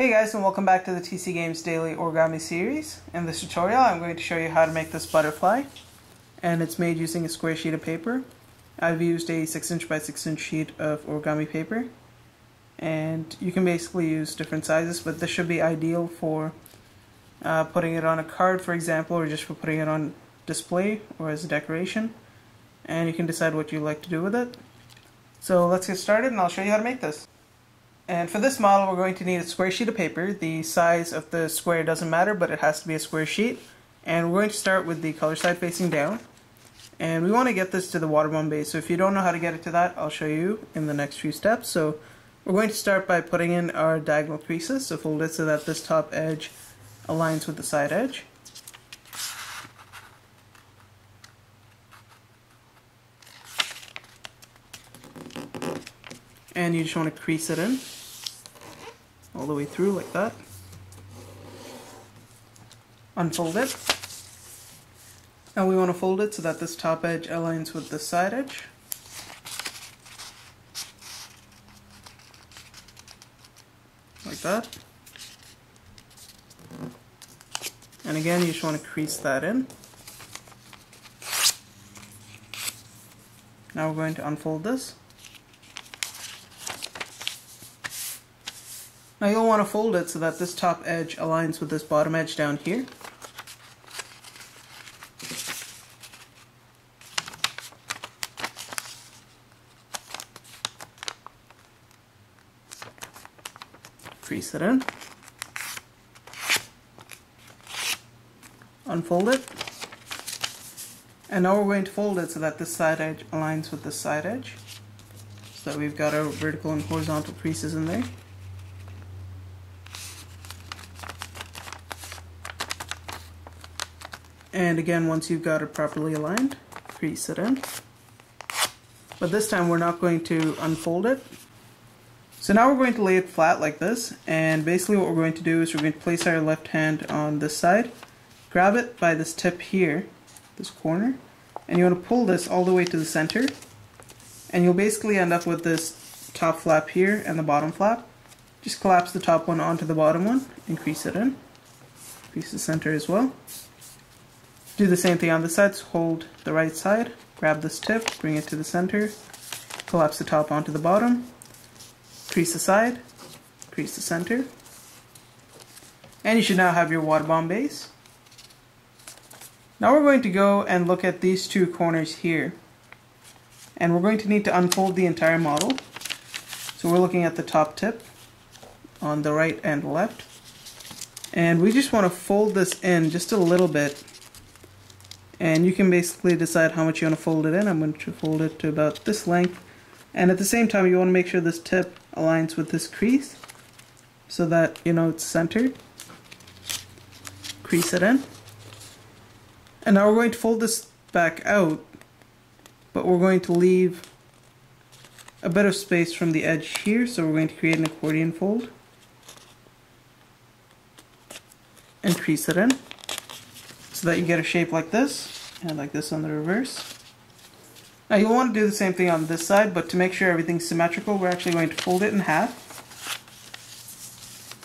Hey guys, and welcome back to the TC Games Daily Origami series. In this tutorial I'm going to show you how to make this butterfly, and it's made using a square sheet of paper. I've used a 6-inch by 6-inch sheet of origami paper, and you can basically use different sizes, but this should be ideal for putting it on a card, for example, or just for putting it on display or as a decoration, and you can decide what you like to do with it. So let's get started and I'll show you how to make this. And for this model, we're going to need a square sheet of paper. The size of the square doesn't matter, but it has to be a square sheet. And we're going to start with the color side facing down. And we want to get this to the water bomb base. So if you don't know how to get it to that, I'll show you in the next few steps. So we're going to start by putting in our diagonal creases. So fold it so that this top edge aligns with the side edge. And you just want to crease it in all the way through like that. Unfold it, and we want to fold it so that this top edge aligns with the side edge. Like that. And again, you just want to crease that in. Now we're going to unfold this. Now you'll want to fold it so that this top edge aligns with this bottom edge down here. Crease it in. Unfold it. And now we're going to fold it so that this side edge aligns with this side edge, so that we've got our vertical and horizontal creases in there. And again, once you've got it properly aligned, crease it in. But this time we're not going to unfold it. So now we're going to lay it flat like this, and basically what we're going to do is we're going to place our left hand on this side, grab it by this tip here, this corner, and you want to pull this all the way to the center, and you'll basically end up with this top flap here and the bottom flap. Just collapse the top one onto the bottom one and crease it in. Crease the center as well. Do the same thing on this side, so hold the right side, grab this tip, bring it to the center, collapse the top onto the bottom, crease the side, crease the center, and you should now have your water bomb base. Now we're going to go and look at these two corners here, and we're going to need to unfold the entire model. So we're looking at the top tip on the right and left, and we just want to fold this in just a little bit. And you can basically decide how much you want to fold it in. I'm going to fold it to about this length. And at the same time, you want to make sure this tip aligns with this crease, so that, you know, it's centered. Crease it in. And now we're going to fold this back out, but we're going to leave a bit of space from the edge here. So we're going to create an accordion fold. And crease it in, so that you get a shape like this, and like this on the reverse. Now you'll want to do the same thing on this side, but to make sure everything's symmetrical, we're actually going to fold it in half,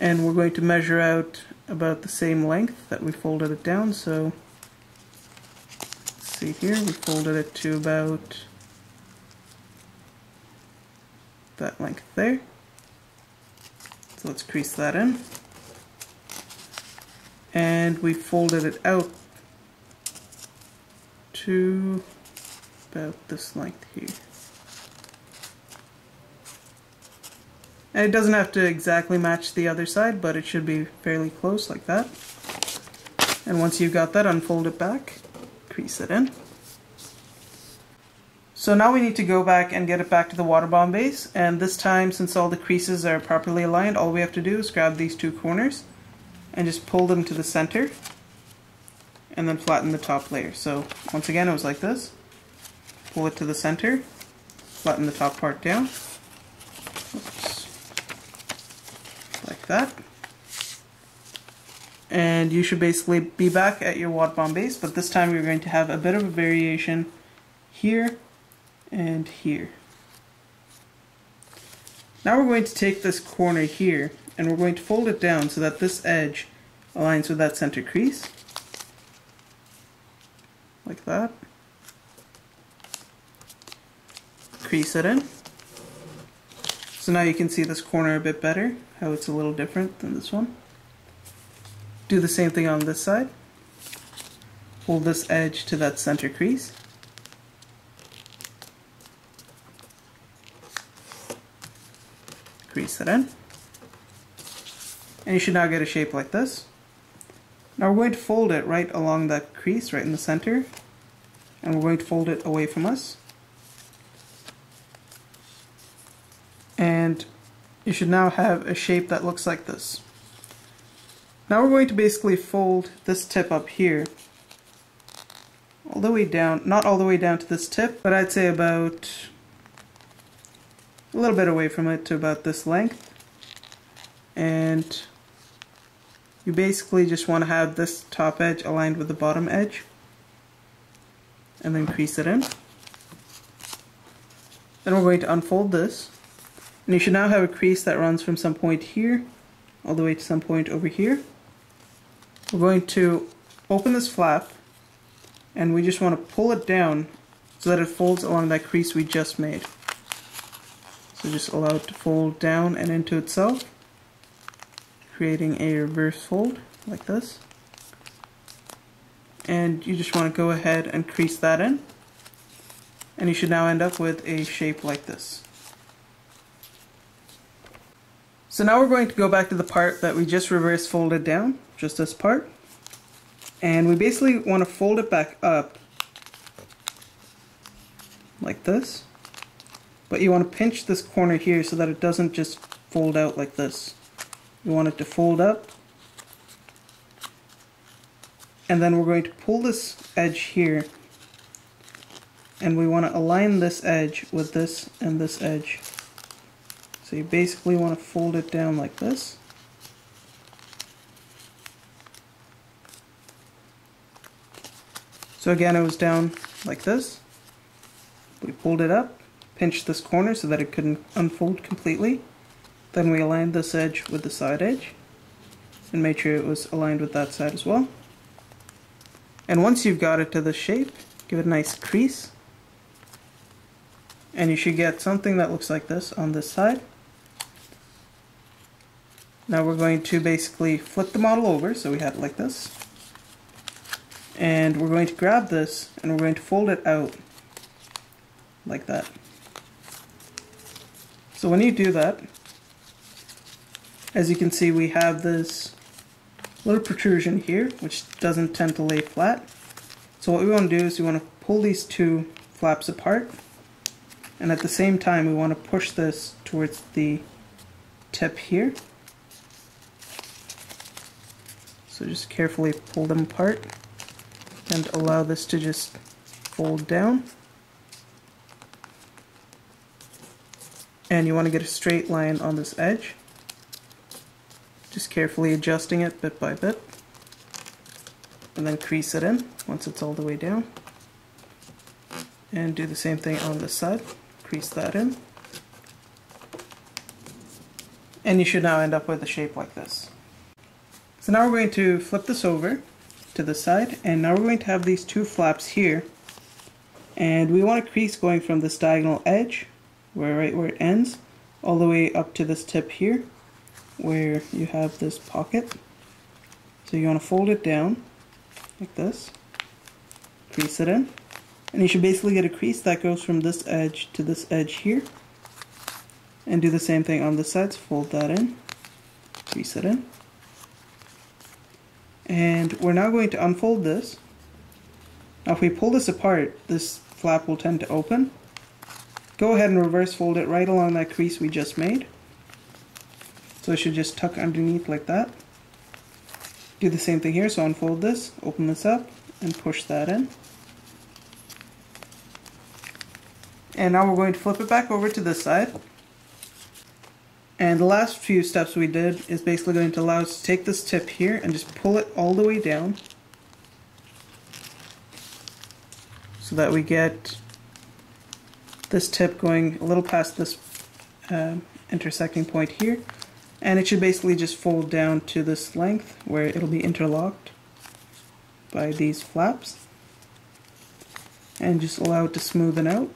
and we're going to measure out about the same length that we folded it down. So let's see here, we folded it to about that length there. So let's crease that in. And we folded it out to about this length here. And it doesn't have to exactly match the other side, but it should be fairly close like that. And once you've got that, unfold it back, crease it in. So now we need to go back and get it back to the water bomb base, and this time, since all the creases are properly aligned, all we have to do is grab these two corners and just pull them to the center, and then flatten the top layer. So once again, it was like this. Pull it to the center, flatten the top part down. Oops. Like that. And you should basically be back at your water bomb base, but this time you're going to have a bit of a variation here and here. Now we're going to take this corner here, and we're going to fold it down so that this edge aligns with that center crease, like that. Crease it in. So now you can see this corner a bit better, how it's a little different than this one. Do the same thing on this side. Hold this edge to that center crease. Crease it in. And you should now get a shape like this. Now we're going to fold it right along that crease, right in the center, and we're going to fold it away from us. And you should now have a shape that looks like this. Now we're going to basically fold this tip up here all the way down, not all the way down to this tip, but I'd say about a little bit away from it to about this length. And you basically just want to have this top edge aligned with the bottom edge, and then crease it in. Then we're going to unfold this. And you should now have a crease that runs from some point here all the way to some point over here. We're going to open this flap, and we just want to pull it down so that it folds along that crease we just made. So just allow it to fold down and into itself, creating a reverse fold like this. And you just want to go ahead and crease that in. And you should now end up with a shape like this. So now we're going to go back to the part that we just reverse folded down, just this part, and we basically want to fold it back up like this, but you want to pinch this corner here so that it doesn't just fold out like this. You want it to fold up, and then we're going to pull this edge here, and we want to align this edge with this and this edge. So you basically want to fold it down like this. So again, it was down like this. We pulled it up, pinched this corner so that it couldn't unfold completely. Then we aligned this edge with the side edge and made sure it was aligned with that side as well. And once you've got it to this shape, give it a nice crease. And you should get something that looks like this on this side. Now we're going to basically flip the model over, so we had it like this. And we're going to grab this, and we're going to fold it out like that. So when you do that, as you can see, we have this little protrusion here, which doesn't tend to lay flat. So what we want to do is we want to pull these two flaps apart, and at the same time we want to push this towards the tip here. So just carefully pull them apart and allow this to just fold down. And you want to get a straight line on this edge, just carefully adjusting it bit by bit, and then crease it in once it's all the way down. And do the same thing on this side, crease that in. And you should now end up with a shape like this. So now we're going to flip this over to the side, and now we're going to have these two flaps here, and we want a crease going from this diagonal edge, right where it ends, all the way up to this tip here where you have this pocket. So you want to fold it down like this, crease it in, and you should basically get a crease that goes from this edge to this edge here. And do the same thing on this side, so fold that in, crease it in. And we're now going to unfold this. Now if we pull this apart, this flap will tend to open. Go ahead and reverse fold it right along that crease we just made. So it should just tuck underneath like that. Do the same thing here, so unfold this, open this up, and push that in. And now we're going to flip it back over to this side. And the last few steps we did is basically going to allow us to take this tip here and just pull it all the way down so that we get this tip going a little past this intersecting point here, and it should basically just fold down to this length where it'll be interlocked by these flaps, and just allow it to smoothen out.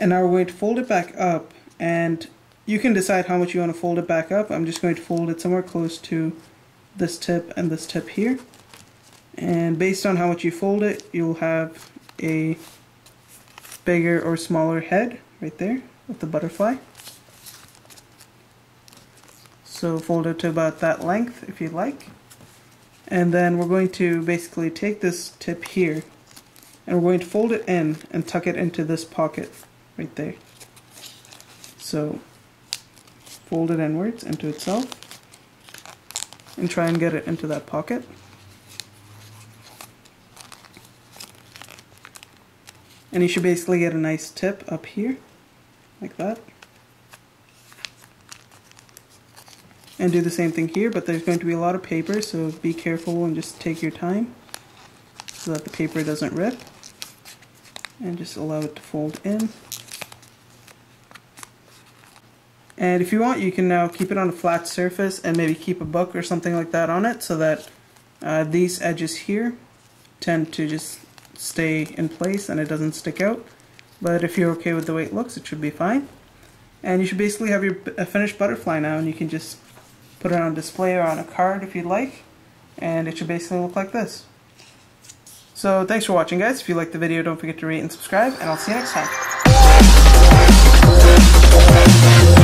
And now we're going to fold it back up, and you can decide how much you want to fold it back up. I'm just going to fold it somewhere close to this tip and this tip here, and based on how much you fold it, you'll have a bigger or smaller head right there with the butterfly. So fold it to about that length if you like. And then we're going to basically take this tip here and we're going to fold it in and tuck it into this pocket right there. So fold it inwards into itself and try and get it into that pocket. And you should basically get a nice tip up here, like that. And do the same thing here, but there's going to be a lot of paper, so be careful and just take your time so that the paper doesn't rip. And just allow it to fold in. And if you want, you can now keep it on a flat surface and maybe keep a book or something like that on it so that these edges here tend to just stay in place and it doesn't stick out. But if you're okay with the way it looks, it should be fine. And you should basically have your finished butterfly now, and you can just put it on display or on a card if you'd like, and it should basically look like this. So thanks for watching, guys. If you liked the video, don't forget to rate and subscribe, and I'll see you next time.